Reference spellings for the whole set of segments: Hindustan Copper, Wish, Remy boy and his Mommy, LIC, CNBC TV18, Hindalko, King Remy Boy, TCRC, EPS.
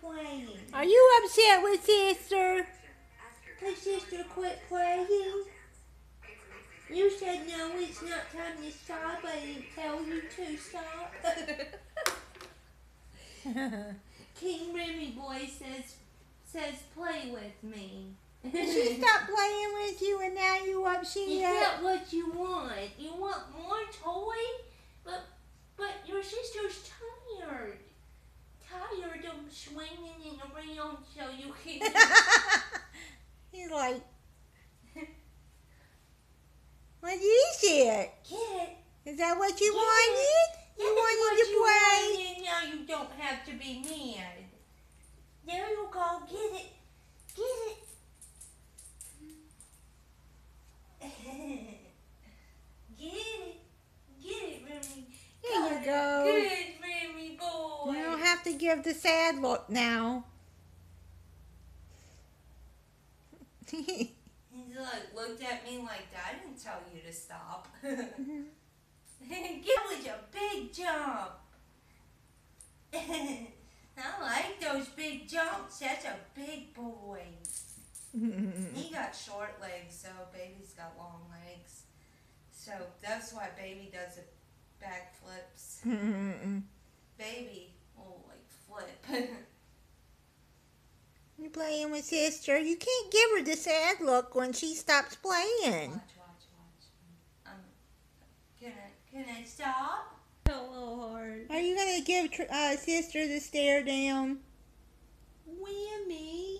playing. Are you upset with sister? Because sister quit playing? You said no, it's not time to stop. I didn't tell you to stop. King Remy Boy says play with me. She stopped playing with you and now you upset. It's not what you want. You want more toy? But your sister's tired. Tired of swinging it around so you can't. He's like, what is it? Kid. Is that what you wanted? You wanted to play? Wanted. Now you don't have to be mad. Now you go get it. To give the sad look now. He like looked at me like, I didn't tell you to stop. It was a big jump. I like those big jumps. That's a big boy. He got short legs, so baby's got long legs. So that's why baby does the back flips. Baby. You're playing with sister. You can't give her the sad look when she stops playing. Watch. Can I stop? Oh, Lord. Are you going to give sister the stare down? Whammy.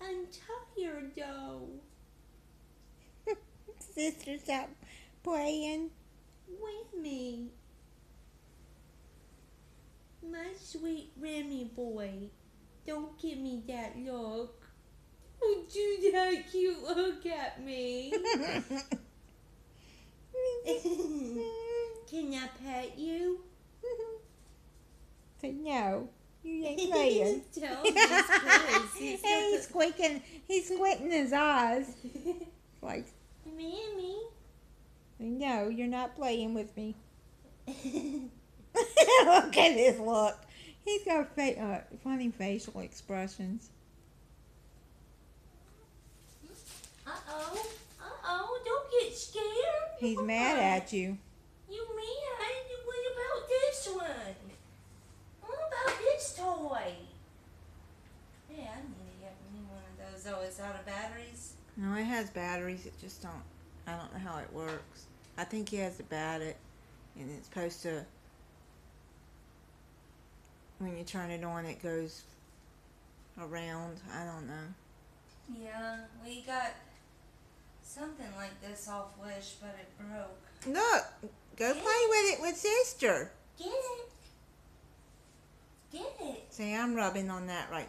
I'm tired, though. Sister stopped playing. Whammy. My sweet Remy Boy, don't give me that look. Don't do that cute look at me. Can I pet you? No, you ain't playing. He's squinting. He's squinting his eyes. Like, Mammy. No, you're not playing with me. Look at his look. He's got funny facial expressions. Uh-oh, don't get scared. He's mad at you. You mad? What about this one? What about this toy? Yeah, I need to get me one of those. Oh, it's out of batteries? No, it has batteries. It just don't, I don't know how it works. I think he has to bat it, and it's supposed to, when you turn it on, it goes around. I don't know. Yeah, we got something like this off Wish, but it broke. Look, go play with it with sister. Get it. Get it. See, I'm rubbing on that right now.